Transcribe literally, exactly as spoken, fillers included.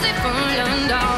music from London.